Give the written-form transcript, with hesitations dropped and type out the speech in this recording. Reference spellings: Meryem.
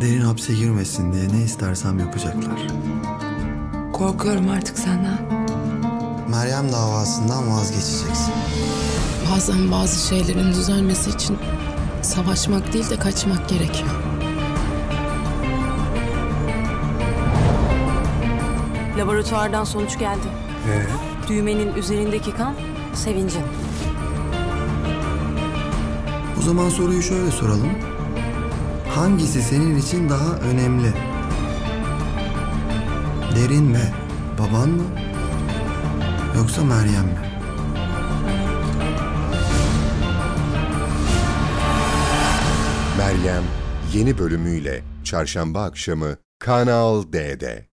Derin hapse girmesin diye ne istersem yapacaklar. Korkuyorum artık senden. Meryem davasından vazgeçeceksin. Bazen bazı şeylerin düzelmesi için savaşmak değil de kaçmak gerekiyor. Laboratuvardan sonuç geldi. Düğmenin üzerindeki kan Sevincin. O zaman soruyu şöyle soralım. Hangisi senin için daha önemli? Derin mi? Baban mı? Yoksa Meryem mi? Meryem yeni bölümüyle çarşamba akşamı Kanal D'de.